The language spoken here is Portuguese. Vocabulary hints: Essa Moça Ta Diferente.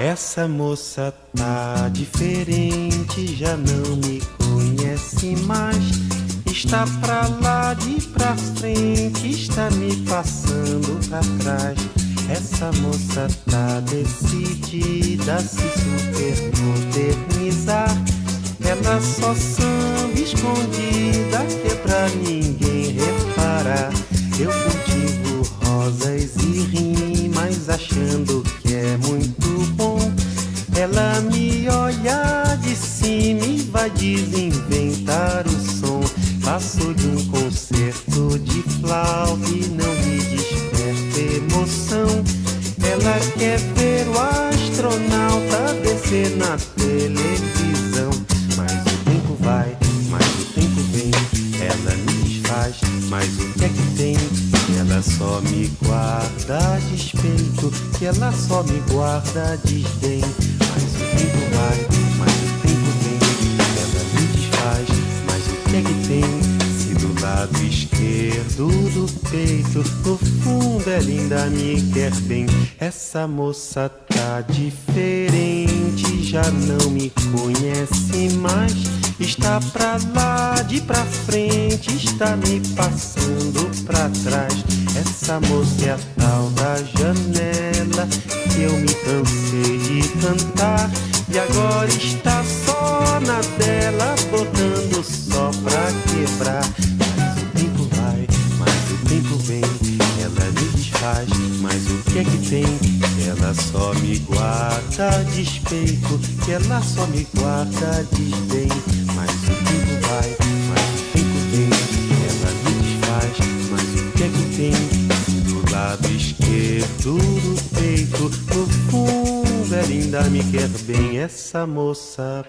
Essa moça tá diferente, já não me conhece mais. Está pra lá de pra frente, está me passando pra trás. Essa moça tá decidida a se supermodernizar. Ela só samba escondida, que é pra ninguém reparar. Eu cultivo rosas e rimas, achando que é muito bom. Ela me olha de cima e vai desinventar o som. Passo de um concerto de flauta e não me desperta emoção. Ela quer ver o astronauta descer na televisão. Mas o tempo vai, mas o tempo vem, ela me desfaz, mas o que é que tem? Ela só me guarda despeito, que ela só me guarda desdém. Mas o tempo vai, mas o tempo vem, ela me desfaz, mas o que é que tem? Se do lado esquerdo do peito, no fundo ela ainda me quer bem. Essa moça tá diferente, já não me conhece mais. Está pra lá de pra frente, está me passando pra trás. Essa moça é a tal da janela, que eu me cansei de cantar. E agora está só na dela, botando só pra quebrar. Mas o tempo vai, mas o tempo vem, ela me desfaz, mas o que é que tem? Ela só me guarda despeito, que ela só me guarda desdém. Mas o tempo vai, mas o tempo vem, ela me desfaz, mas o que é que tem? Do lado esquerdo do peito, no fundo ela ainda me quer bem. Essa moça...